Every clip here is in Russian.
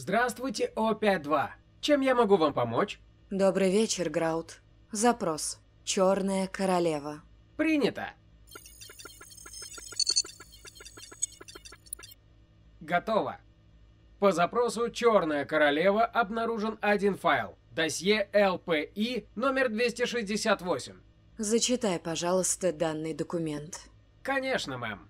Здравствуйте, О-5-2. Чем я могу вам помочь? Добрый вечер, Граут. Запрос. Черная королева. Принято. Готово. По запросу «Черная королева» обнаружен один файл. Досье ЛПИ номер 268. Зачитай, пожалуйста, данный документ. Конечно, мэм.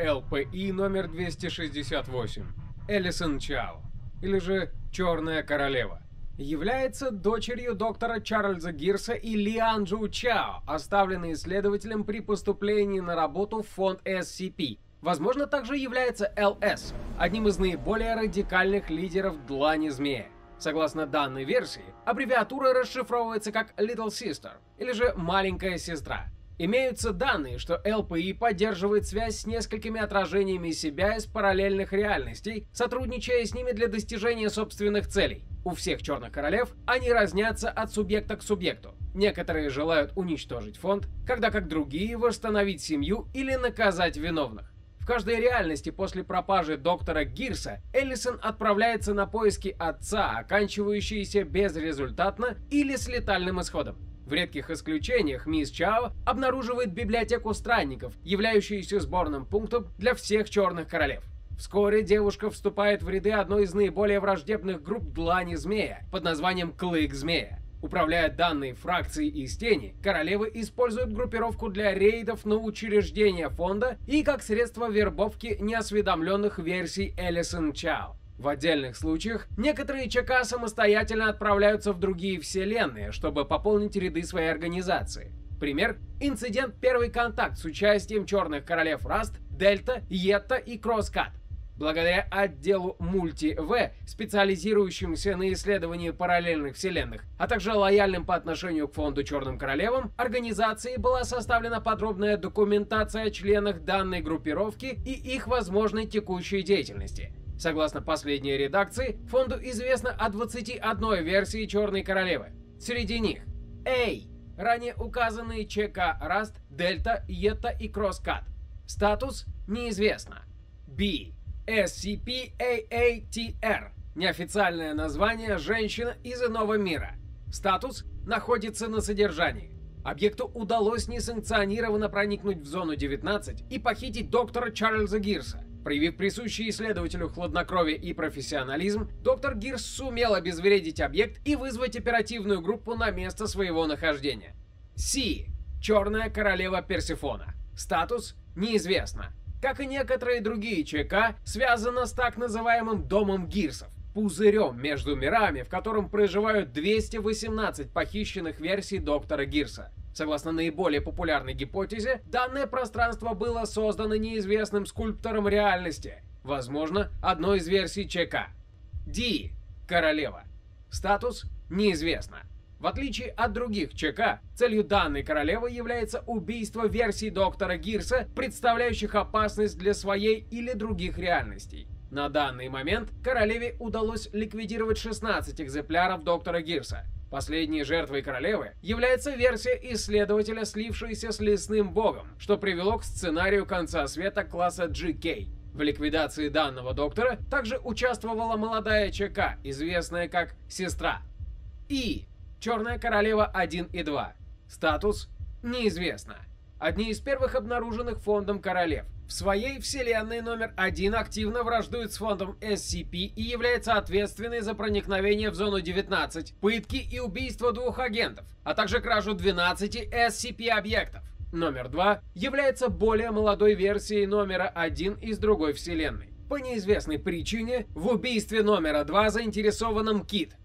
ЛПИ номер 268. Элисон Чао, или же «Черная королева», является дочерью доктора Чарльза Гирса и Ли Анджу Чао, оставленной исследователем при поступлении на работу в фонд SCP. Возможно, также является ЛС, одним из наиболее радикальных лидеров Длани Змея. Согласно данной версии, аббревиатура расшифровывается как Little Sister, или же Маленькая Сестра. Имеются данные, что ЛПИ поддерживает связь с несколькими отражениями себя из параллельных реальностей, сотрудничая с ними для достижения собственных целей. У всех черных королев они разнятся от субъекта к субъекту. Некоторые желают уничтожить фонд, когда как другие восстановить семью или наказать виновных. В каждой реальности после пропажи доктора Гирса Эллисон отправляется на поиски отца, оканчивающиеся безрезультатно или с летальным исходом. В редких исключениях мисс Чао обнаруживает библиотеку странников, являющуюся сборным пунктом для всех черных королев. Вскоре девушка вступает в ряды одной из наиболее враждебных групп Длани Змея под названием Клык Змея. Управляя данной фракцией из тени, королевы используют группировку для рейдов на учреждения фонда и как средство вербовки неосведомленных версий Элисон Чао. В отдельных случаях некоторые ЧК самостоятельно отправляются в другие вселенные, чтобы пополнить ряды своей организации. Пример – инцидент «Первый контакт» с участием черных королев Раст, Дельта, Йетта и Кросскат. Благодаря отделу Мульти-В, специализирующимся на исследовании параллельных вселенных, а также лояльным по отношению к фонду Черным Королевам, организации была составлена подробная документация о членах данной группировки и их возможной текущей деятельности. Согласно последней редакции, фонду известно о 21 версии Черной Королевы. Среди них Эй, ранее указанные ЧК Раст, Дельта, Йетта и Кросскат. Статус неизвестно. Б. SCP-AATR – неофициальное название «Женщина из иного мира». Статус находится на содержании. Объекту удалось несанкционированно проникнуть в Зону 19 и похитить доктора Чарльза Гирса. Проявив присущий исследователю хладнокровие и профессионализм, доктор Гирс сумел обезвредить объект и вызвать оперативную группу на место своего нахождения. Си – Черная королева Персефона. Статус неизвестно. Как и некоторые другие ЧК, связано с так называемым Домом Гирсов, пузырем между мирами, в котором проживают 218 похищенных версий доктора Гирса. Согласно наиболее популярной гипотезе, данное пространство было создано неизвестным скульптором реальности, возможно, одной из версий ЧК. Ди – королева. Статус неизвестно. В отличие от других ЧК, целью данной королевы является убийство версий доктора Гирса, представляющих опасность для своей или других реальностей. На данный момент королеве удалось ликвидировать 16 экземпляров доктора Гирса. Последней жертвой королевы является версия исследователя, слившаяся с лесным богом, что привело к сценарию конца света класса GK. В ликвидации данного доктора также участвовала молодая ЧК, известная как Сестра. И. Черная королева 1 и 2. Статус неизвестно. Одни из первых обнаруженных фондом королев. В своей вселенной номер 1 активно враждует с фондом SCP и является ответственной за проникновение в зону 19, пытки и убийство 2 агентов, а также кражу 12 SCP объектов. Номер 2 является более молодой версией номера 1 из другой вселенной. По неизвестной причине в убийстве номера 2 заинтересованным Кит.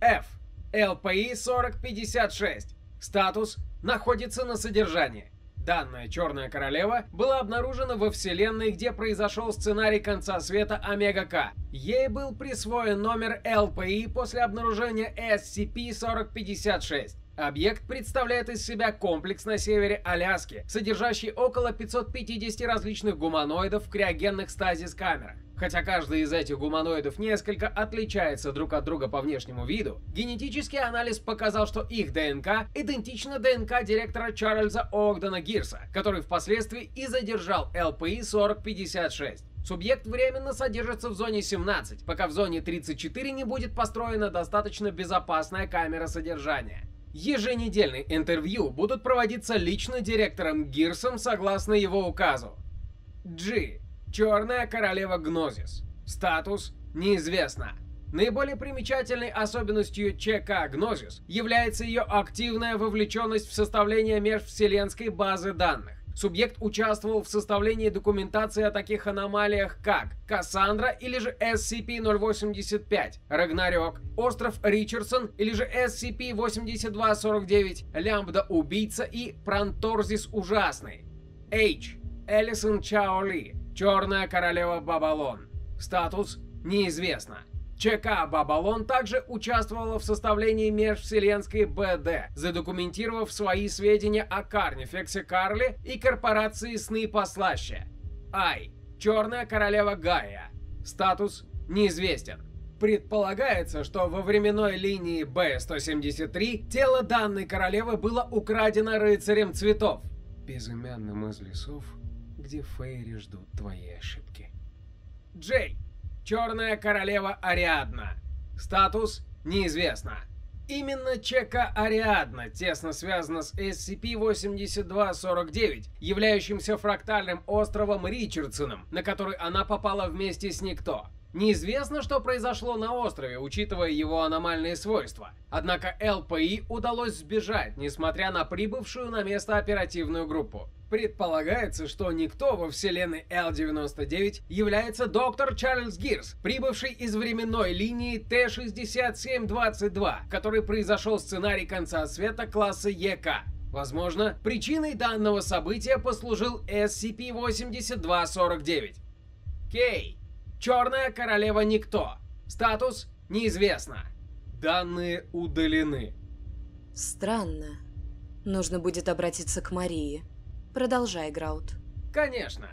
F. SCP-4056. Статус находится на содержании. Данная черная королева была обнаружена во вселенной, где произошел сценарий конца света Омега-К. Ей был присвоен номер ЛПИ после обнаружения SCP-4056. Объект представляет из себя комплекс на севере Аляски, содержащий около 550 различных гуманоидов в криогенных стазис-камерах. Хотя каждый из этих гуманоидов несколько отличается друг от друга по внешнему виду, генетический анализ показал, что их ДНК идентична ДНК директора Чарльза Огдена Гирса, который впоследствии и задержал ЛПИ-4056. Субъект временно содержится в зоне 17, пока в зоне 34 не будет построена достаточно безопасная камера содержания. Еженедельные интервью будут проводиться лично директором Гирсом согласно его указу. G. Черная королева Гнозис. Статус неизвестно. Наиболее примечательной особенностью ЧК Гнозис является ее активная вовлеченность в составление межвселенской базы данных. Субъект участвовал в составлении документации о таких аномалиях, как Кассандра или же SCP-085, Рагнарёк, Остров Ричардсон или же SCP-8249, Лямбда-убийца и Пронторзис ужасный. H. Элисон Чао Ли, Черная королева Бабалон. Статус неизвестно. ЧК Бабалон также участвовала в составлении межвселенской БД, задокументировав свои сведения о Карнифексе Карли и корпорации Сны Послаще. I. Черная королева Гая. Статус неизвестен. Предполагается, что во временной линии B-173 тело данной королевы было украдено рыцарем цветов. Безымянным из лесов, где фейри ждут твои ошибки. J. Черная королева Ариадна. Статус неизвестно. Именно ЧК Ариадна тесно связана с SCP-8249, являющимся фрактальным островом Ричардсоном, на который она попала вместе с Никто. Неизвестно, что произошло на острове, учитывая его аномальные свойства. Однако ЛПИ удалось сбежать, несмотря на прибывшую на место оперативную группу. Предполагается, что Никто во вселенной L-99 является доктор Чарльз Гирс, прибывший из временной линии Т-6722, в которой произошел сценарий конца света класса ЕК. Возможно, причиной данного события послужил SCP-8249. Кей. Черная королева Никто. Статус неизвестно. Данные удалены. Странно. Нужно будет обратиться к Марии. Продолжай, Граут. Конечно.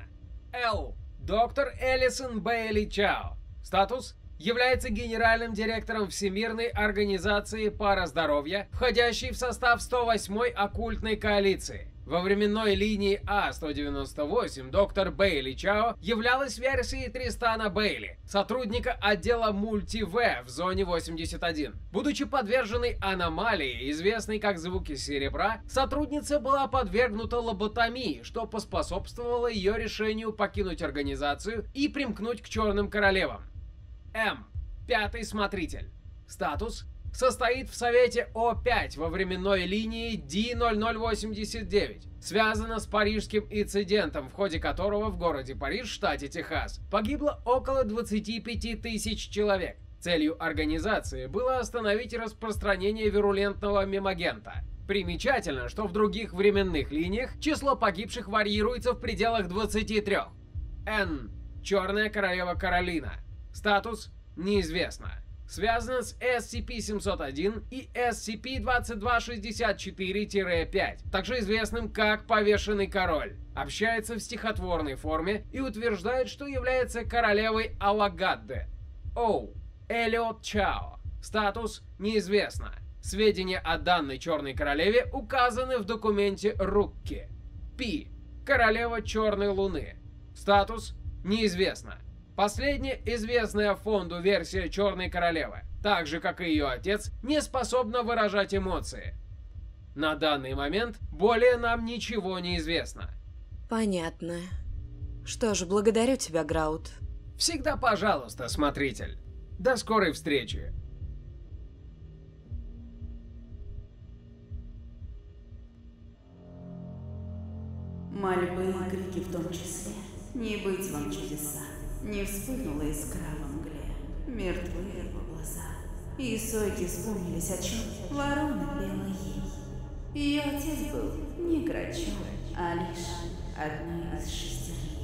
Л. Доктор Элисон Бейли Чао. Статус является генеральным директором Всемирной организации Пара здоровья, входящей в состав 108-й оккультной коалиции. Во временной линии А-198 доктор Бейли Чао являлась версией Тристана Бейли, сотрудника отдела Мульти-В в зоне 81. Будучи подверженной аномалии, известной как звуки серебра, сотрудница была подвергнута лоботомии, что поспособствовало ее решению покинуть организацию и примкнуть к Черным королевам. М. Пятый смотритель. Статус. Состоит в совете О-5 во временной линии D-0089. Связано с парижским инцидентом, в ходе которого в городе Париж, штате Техас, погибло около 25 тысяч человек. Целью организации было остановить распространение вирулентного мемагента. Примечательно, что в других временных линиях число погибших варьируется в пределах 23. Н. Черная королева Каролина. Статус неизвестно. Связано с SCP-701 и SCP-2264-5, также известным как Повешенный Король. Общается в стихотворной форме и утверждает, что является королевой Алагадды. О. Элиот Чао. Статус неизвестно. Сведения о данной черной королеве указаны в документе Рукки. П. Королева Черной Луны. Статус неизвестно. Последняя известная фонду версия Черной королевы, так же как и ее отец, не способна выражать эмоции. На данный момент более нам ничего не известно. Понятно. Что ж, благодарю тебя, Граут. Всегда пожалуйста, смотритель. До скорой встречи. Мольбы и крики в том числе. Не быть вам чудеса. Не вспыхнула искра в мгле, мертвые его глаза, и сойки вспомнились, о чем ворона пела ей. Ее отец был не грачом, а лишь одной из шестерых.